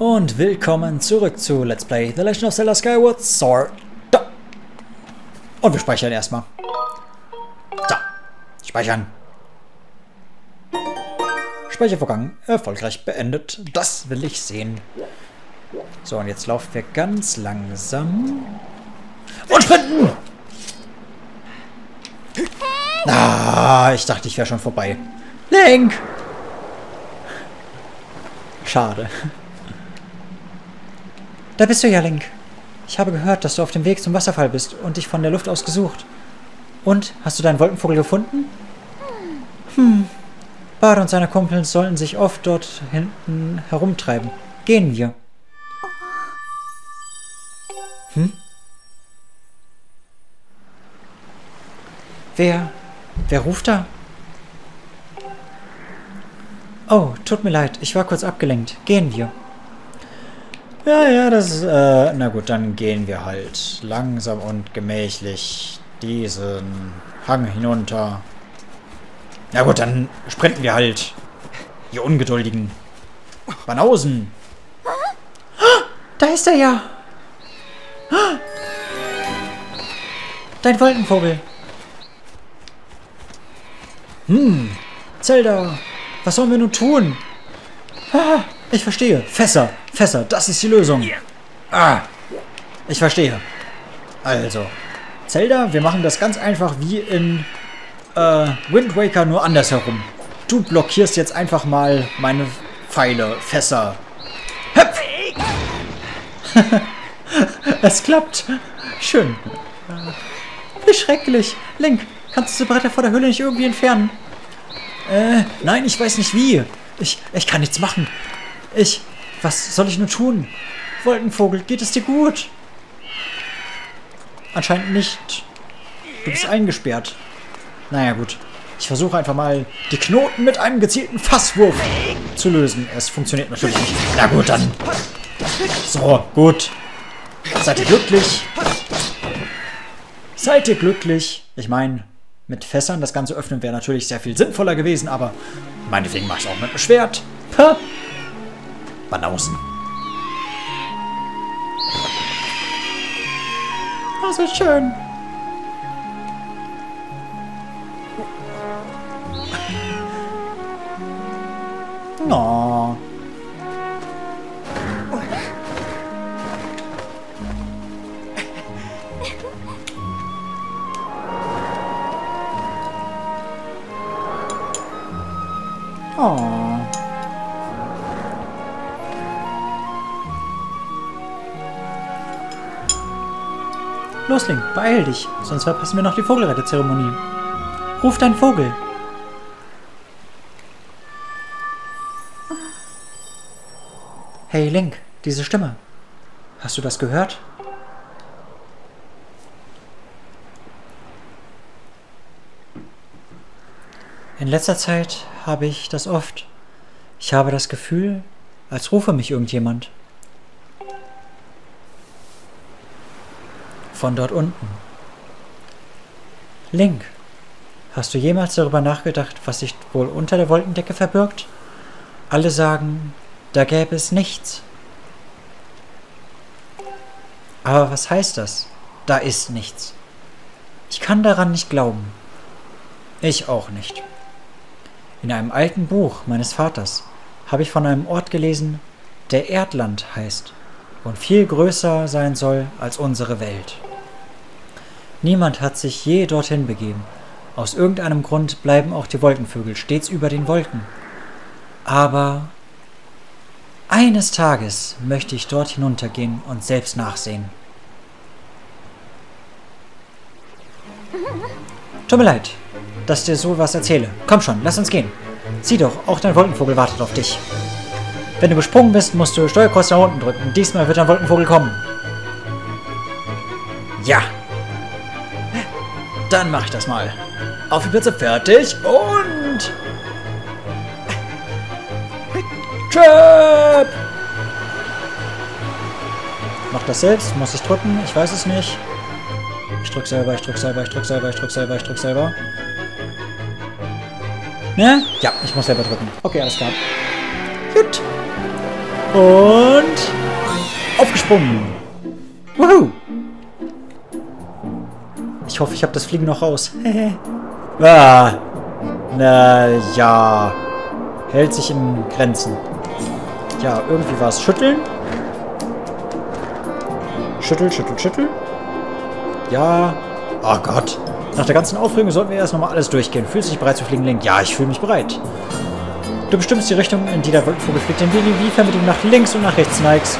Und willkommen zurück zu Let's Play The Legend of Zelda Skyward Sword. Und wir speichern erstmal. So, speichern. Speichervorgang erfolgreich beendet. Das will ich sehen. So, und jetzt laufen wir ganz langsam. Und sprinten! Ah, ich dachte, ich wäre schon vorbei. Link! Schade. Da bist du ja, Link. Ich habe gehört, dass du auf dem Weg zum Wasserfall bist und dich von der Luft aus gesucht. Und, hast du deinen Wolkenvogel gefunden? Pardo und seine Kumpels sollten sich oft dort hinten herumtreiben. Gehen wir. Wer ruft da? Oh, tut mir leid, ich war kurz abgelenkt. Gehen wir. Ja, das ist, na gut, dann gehen wir halt langsam und gemächlich diesen Hang hinunter. Na gut, dann sprinten wir halt. Ihr ungeduldigen Banausen. Da ist er ja. Dein Wolkenvogel. Zelda, was sollen wir nun tun? Ich verstehe. Fässer, das ist die Lösung. Ich verstehe. Also, Zelda, wir machen das ganz einfach wie in Wind Waker, nur andersherum. Du blockierst jetzt einfach mal meine Pfeile, Fässer. Höpp! Es klappt. Schön. Wie schrecklich. Link, kannst du die Bretter vor der Höhle nicht irgendwie entfernen? Nein, ich weiß nicht wie. Ich kann nichts machen. Was soll ich nur tun? Wolkenvogel, geht es dir gut? Anscheinend nicht. Du bist eingesperrt. Naja, gut. Ich versuche einfach mal, die Knoten mit einem gezielten Fasswurf zu lösen. Es funktioniert natürlich nicht. Na gut, dann. So, gut. Seid ihr glücklich? Seid ihr glücklich? Ich meine, mit Fässern das Ganze öffnen wäre natürlich sehr viel sinnvoller gewesen, aber meinetwegen mache ich es auch mit einem Schwert. Ha! Banausen. Das ist schön. Oh. Oh. Los, Link, beeil dich, sonst verpassen wir noch die Vogelrettezeremonie. Ruf deinen Vogel. Hey, Link, diese Stimme. Hast du das gehört? In letzter Zeit habe ich das oft. Ich habe das Gefühl, als rufe mich irgendjemand. Von dort unten. Link, hast du jemals darüber nachgedacht, was sich wohl unter der Wolkendecke verbirgt? Alle sagen, da gäbe es nichts. Aber was heißt das? Da ist nichts. Ich kann daran nicht glauben. Ich auch nicht. In einem alten Buch meines Vaters habe ich von einem Ort gelesen, der Erdland heißt und viel größer sein soll als unsere Welt. Niemand hat sich je dorthin begeben. Aus irgendeinem Grund bleiben auch die Wolkenvögel stets über den Wolken. Aber eines Tages möchte ich dort hinuntergehen und selbst nachsehen. Tut mir leid, dass ich dir sowas erzähle. Komm schon, lass uns gehen. Sieh doch, auch dein Wolkenvogel wartet auf dich. Wenn du gesprungen bist, musst du Steuerkreuz nach unten drücken. Diesmal wird dein Wolkenvogel kommen. Ja. Dann mache ich das mal. Auf die Plätze, fertig und... Trap! Mach das selbst, muss ich drücken, ich weiß es nicht. Ich drück selber. Ne? Ja, ich muss selber drücken. Okay, alles klar. Gut. Und aufgesprungen. Woohoo! Ich hoffe, ich habe das Fliegen noch raus. Na ja. Hält sich in Grenzen. Ja, irgendwie war es schütteln. Schüttel, schüttel, schüttel. Ja. Oh Gott. Nach der ganzen Aufregung sollten wir erst nochmal alles durchgehen. Fühlst du dich bereit zu fliegen, Link? Ja, ich fühle mich bereit. Du bestimmst die Richtung, in die der Vogel fliegt, den Weg, inwiefern du nach links und nach rechts neigst.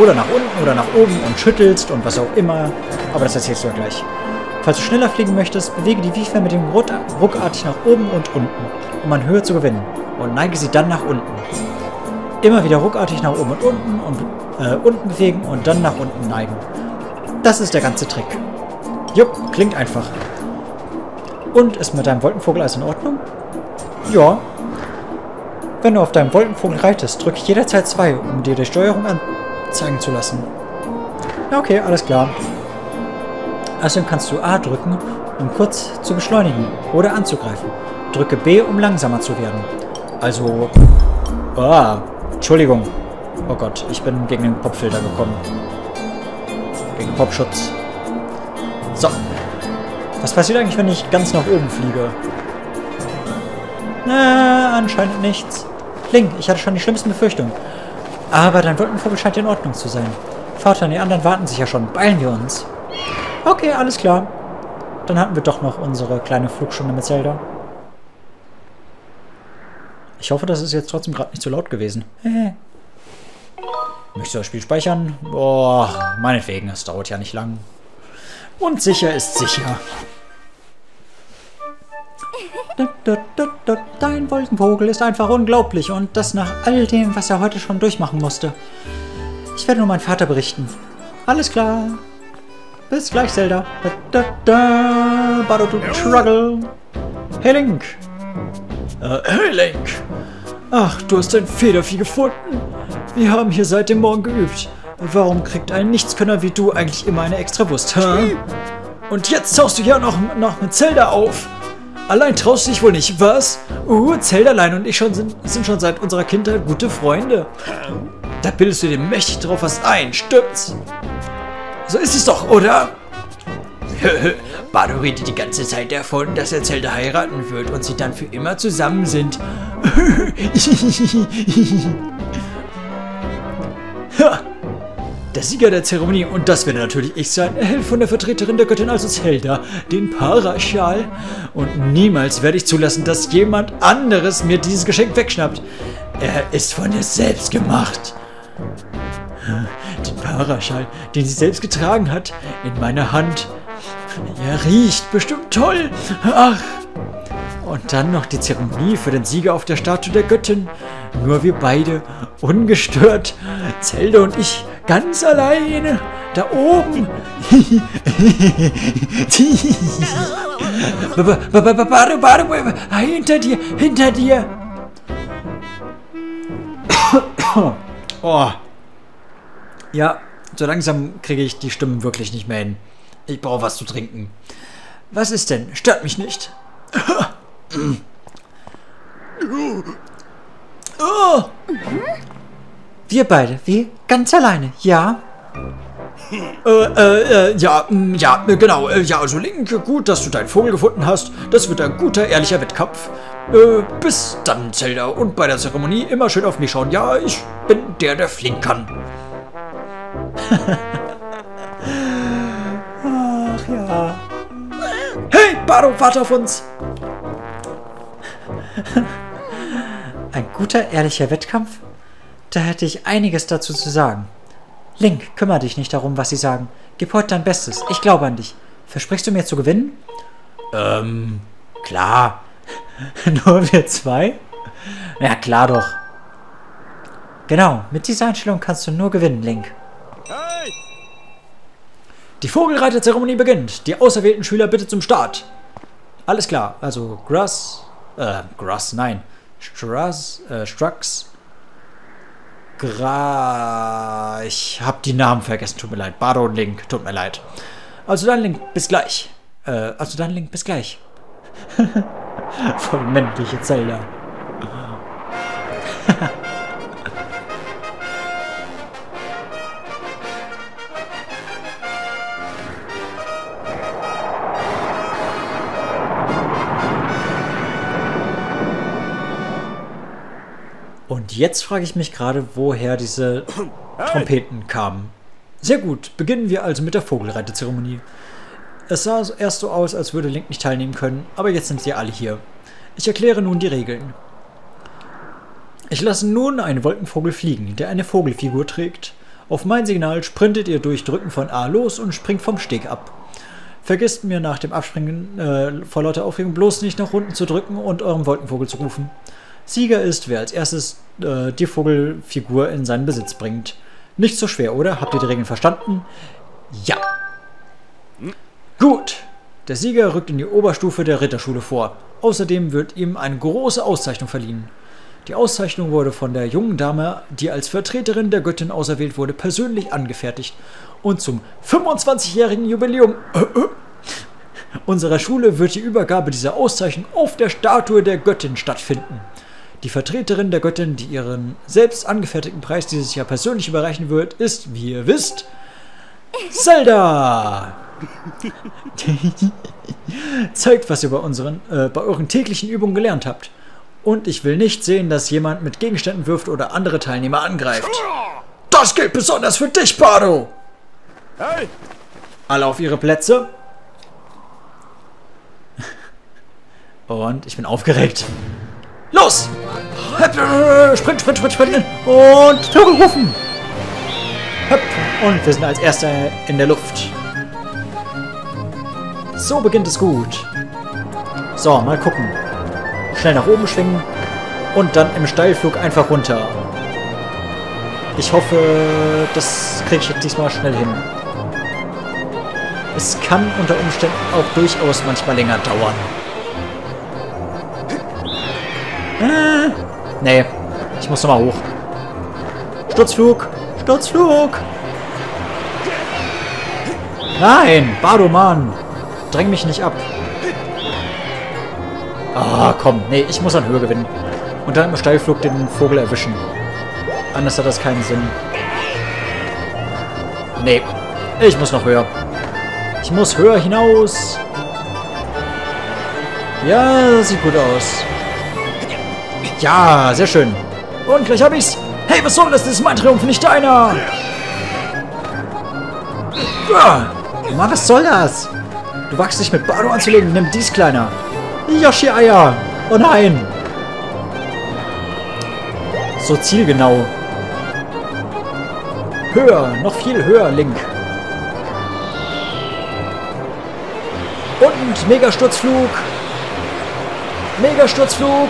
Oder nach unten oder nach oben und schüttelst und was auch immer. Aber das erzählst du ja gleich. Falls du schneller fliegen möchtest, bewege die Wiefer mit dem ruckartig nach oben und unten, um an Höhe zu gewinnen. Und neige sie dann nach unten. Immer wieder ruckartig nach oben und unten bewegen und dann nach unten neigen. Das ist der ganze Trick. Jupp, klingt einfach. Und ist mit deinem Wolkenvogel alles in Ordnung? Ja. Wenn du auf deinem Wolkenvogel reitest, drücke ich jederzeit 2, um dir die Steuerung anzeigen zu lassen. Ja, okay, alles klar. Außerdem kannst du A drücken, um kurz zu beschleunigen oder anzugreifen. Drücke B, um langsamer zu werden. Also... Ah, Entschuldigung. Oh Gott, ich bin gegen den Popfilter gekommen. Gegen Popschutz. So. Was passiert eigentlich, wenn ich ganz nach oben fliege? Na, anscheinend nichts. Link, ich hatte schon die schlimmsten Befürchtungen. Aber dein Wolkenvogel scheint in Ordnung zu sein. Vater und die anderen warten sicher schon. Beeilen wir uns. Okay, alles klar. Dann hatten wir doch noch unsere kleine Flugstunde mit Zelda. Ich hoffe, das ist jetzt trotzdem gerade nicht so laut gewesen. Möchtest du das Spiel speichern? Boah, meinetwegen, es dauert ja nicht lang. Und sicher ist sicher. Dein Wolkenvogel ist einfach unglaublich und das nach all dem, was er heute schon durchmachen musste. Ich werde nur meinem Vater berichten. Alles klar. Bis gleich, Zelda. Pardo, du Struggle. Hey, Link. Hey, Link. Ach, du hast dein Federvieh gefunden. Wir haben hier seit dem Morgen geübt. Warum kriegt ein Nichtskönner wie du eigentlich immer eine Extrawurst, hä? Und jetzt tauchst du ja noch mit Zelda auf. Allein traust du dich wohl nicht, was? Zeldalein und ich sind schon seit unserer Kindheit gute Freunde. Da bildest du dir mächtig drauf was ein, stimmt's? So ist es doch, oder? Pardo redet die ganze Zeit davon, dass er Zelda heiraten wird und sie dann für immer zusammen sind. Ha! Der Sieger der Zeremonie, und das werde natürlich ich sein, erhält von der Vertreterin der Göttin also Zelda, den Paraschal. Und niemals werde ich zulassen, dass jemand anderes mir dieses Geschenk wegschnappt. Er ist von dir selbst gemacht. Den Paraschal, den sie selbst getragen hat, in meiner Hand. Er riecht bestimmt toll. Ach. Und dann noch die Zeremonie für den Sieger auf der Statue der Göttin. Nur wir beide, ungestört. Zelda und ich, ganz alleine. Da oben. Hinter dir. Oh. Ja, so langsam kriege ich die Stimmen wirklich nicht mehr hin. Ich brauche was zu trinken. Was ist denn? Stört mich nicht. Oh. Wir beide, wie? Ganz alleine, ja? Genau. Ja, also Link, gut, dass du deinen Vogel gefunden hast. Das wird ein guter, ehrlicher Wettkampf. Bis dann, Zelda. Und bei der Zeremonie immer schön auf mich schauen. Ja, ich bin der, der fliegen kann. Ach ja. Hey, Pardo, warte auf uns! Ein guter, ehrlicher Wettkampf? Da hätte ich einiges dazu zu sagen. Link, kümmere dich nicht darum, was sie sagen. Gib heute dein Bestes. Ich glaube an dich. Versprichst du mir zu gewinnen? Klar. Nur wir zwei? Ja, klar doch. Genau, mit dieser Einstellung kannst du nur gewinnen, Link. Hey! Die Vogelreiterzeremonie beginnt. Die auserwählten Schüler bitte zum Start. Alles klar, also Strux. Ich hab die Namen vergessen, tut mir leid. Pardo und Link, tut mir leid. Also dann, Link, bis gleich. Voll männliche Zelda. Und jetzt frage ich mich gerade, woher diese Trompeten kamen. Sehr gut, beginnen wir also mit der Vogelreiterzeremonie. Es sah erst so aus, als würde Link nicht teilnehmen können, aber jetzt sind sie alle hier. Ich erkläre nun die Regeln. Ich lasse nun einen Wolkenvogel fliegen, der eine Vogelfigur trägt. Auf mein Signal sprintet ihr durch Drücken von A los und springt vom Steg ab. Vergesst mir nach dem Abspringen vor lauter Aufregung bloß nicht nach unten zu drücken und eurem Wolkenvogel zu rufen. Sieger ist, wer als erstes die Vogelfigur in seinen Besitz bringt. Nicht so schwer, oder? Habt ihr die Regeln verstanden? Ja. Gut. Der Sieger rückt in die Oberstufe der Ritterschule vor. Außerdem wird ihm eine große Auszeichnung verliehen. Die Auszeichnung wurde von der jungen Dame, die als Vertreterin der Göttin auserwählt wurde, persönlich angefertigt und zum 25-jährigen Jubiläum unserer Schule wird die Übergabe dieser Auszeichnung auf der Statue der Göttin stattfinden. Die Vertreterin der Göttin, die ihren selbst angefertigten Preis dieses Jahr persönlich überreichen wird, ist, wie ihr wisst, Zelda! Zeigt, was ihr bei euren täglichen Übungen gelernt habt. Und ich will nicht sehen, dass jemand mit Gegenständen wirft oder andere Teilnehmer angreift. Das gilt besonders für dich, Pardo! Hey. Alle auf ihre Plätze. Und ich bin aufgeregt. Los! Sprint, sprint, sprint, sprint! Und Vögel rufen! Und wir sind als Erster in der Luft. So beginnt es gut. So, mal gucken. Schnell nach oben schwingen und dann im Steilflug einfach runter. Ich hoffe, das kriege ich jetzt diesmal schnell hin. Es kann unter Umständen auch durchaus manchmal länger dauern. Nee, ich muss nochmal hoch. Sturzflug! Sturzflug! Nein! Bardo, Mann! Dräng mich nicht ab. Ah, komm. Nee, ich muss an Höhe gewinnen. Und dann im Steilflug den Vogel erwischen. Anders hat das keinen Sinn. Nee, ich muss noch höher. Ich muss höher hinaus. Ja, das sieht gut aus. Ja, sehr schön. Und gleich hab ich's. Hey, was soll das? Das ist mein Triumph, nicht deiner. Mann, was soll das? Du wagst dich mit Bardo anzulegen. Nimm dies, Kleiner. Yoshi-Eier! Oh nein! So zielgenau. Höher, noch viel höher, Link. Und Megasturzflug! Megasturzflug!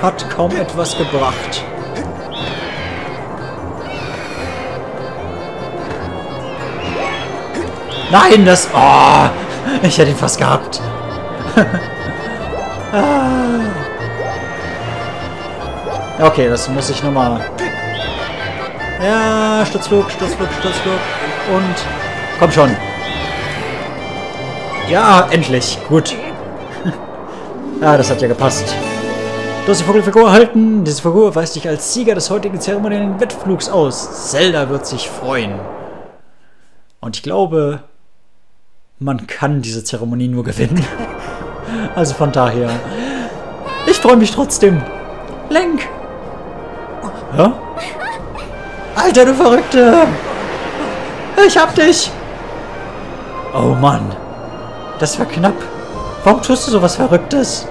Hat kaum etwas gebracht. Nein, das... Oh, ich hätte ihn fast gehabt. Okay, das muss ich nochmal... Ja, Sturzflug, Sturzflug, Sturzflug. Und... Komm schon. Ja, endlich. Gut. Ja, das hat ja gepasst. Du hast die Vogelfigur erhalten. Diese Figur weist dich als Sieger des heutigen zeremoniellen Wettflugs aus. Zelda wird sich freuen. Und ich glaube... Man kann diese Zeremonie nur gewinnen. Also von daher. Ich freue mich trotzdem. Link! Hä? Alter, du Verrückte! Ich hab dich! Oh Mann. Das war knapp. Warum tust du sowas Verrücktes?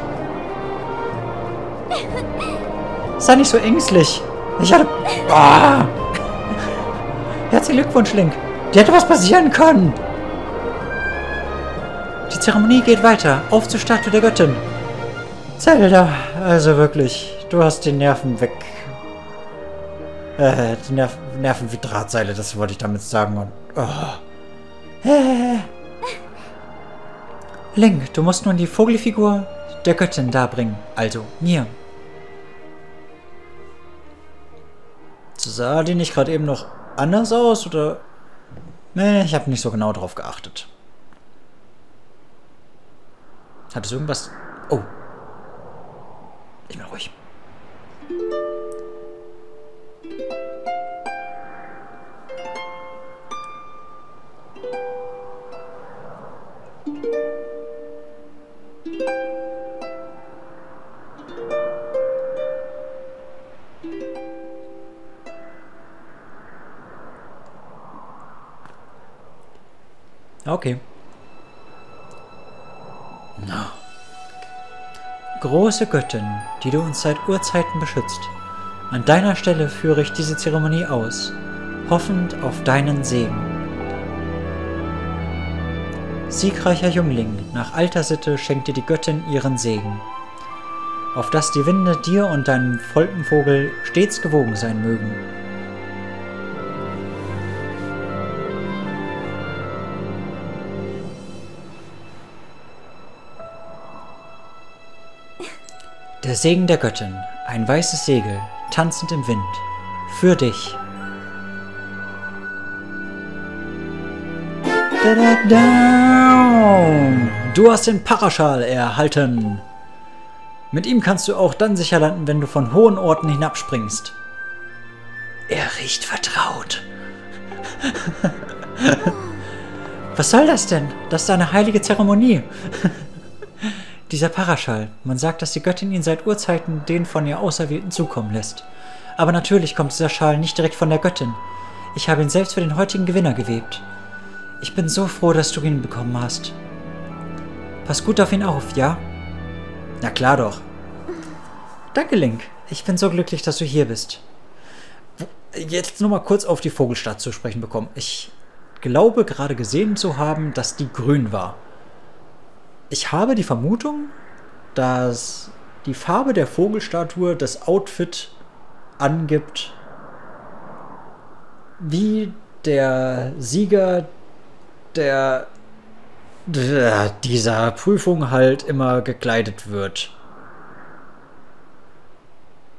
Sei nicht so ängstlich. Ich hatte... Ah. Herzlichen Glückwunsch, Link. Dir hätte was passieren können. Die Zeremonie geht weiter. Auf zur Statue der Göttin. Zelda, also wirklich. Du hast die Nerven weg. Die Nerven wie Drahtseile, das wollte ich damit sagen. Und, oh. Link, du musst nun die Vogelfigur der Göttin darbringen. Also, mir. Sah die nicht gerade eben noch anders aus? Oder? Nee, ich habe nicht so genau drauf geachtet. Hat es irgendwas... Oh. Ich bin ruhig. Okay. Na. Große Göttin, die du uns seit Urzeiten beschützt, an deiner Stelle führe ich diese Zeremonie aus, hoffend auf deinen Segen. Siegreicher Jüngling, nach alter Sitte schenkte die Göttin ihren Segen, auf dass die Winde dir und deinem Volkenvogel stets gewogen sein mögen. Der Segen der Göttin, ein weißes Segel, tanzend im Wind, für dich. Du hast den Paraschal erhalten. Mit ihm kannst du auch dann sicher landen, wenn du von hohen Orten hinabspringst. Er riecht vertraut. Was soll das denn? Das ist eine heilige Zeremonie. Dieser Paraschal. Man sagt, dass die Göttin ihn seit Urzeiten den von ihr Auserwählten zukommen lässt. Aber natürlich kommt dieser Schal nicht direkt von der Göttin. Ich habe ihn selbst für den heutigen Gewinner gewebt. Ich bin so froh, dass du ihn bekommen hast. Pass gut auf ihn auf, ja? Na klar doch. Danke, Link. Ich bin so glücklich, dass du hier bist. Jetzt nur mal kurz auf die Vogelstadt zu sprechen bekommen. Ich glaube gerade gesehen zu haben, dass die grün war. Ich habe die Vermutung, dass die Farbe der Vogelstatue das Outfit angibt, wie der Sieger dieser Prüfung halt immer gekleidet wird.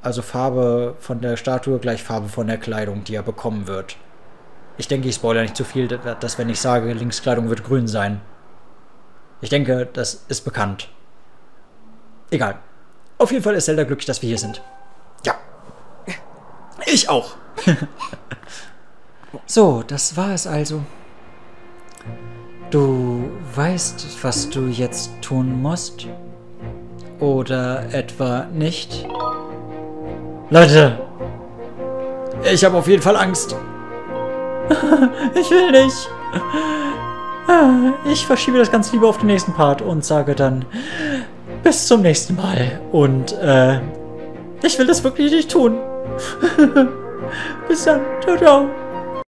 Also Farbe von der Statue gleich Farbe von der Kleidung, die er bekommen wird. Ich denke, ich spoilere nicht zu viel, dass wenn ich sage, Links Kleidung wird grün sein. Ich denke, das ist bekannt. Egal. Auf jeden Fall ist Zelda glücklich, dass wir hier sind. Ja. Ich auch. So, das war es also. Du weißt, was du jetzt tun musst? Oder etwa nicht? Leute! Ich habe auf jeden Fall Angst! Ich will nicht! Ich verschiebe das ganz lieber auf den nächsten Part und sage dann bis zum nächsten Mal. Und ich will das wirklich nicht tun. Bis dann. Ciao, ciao.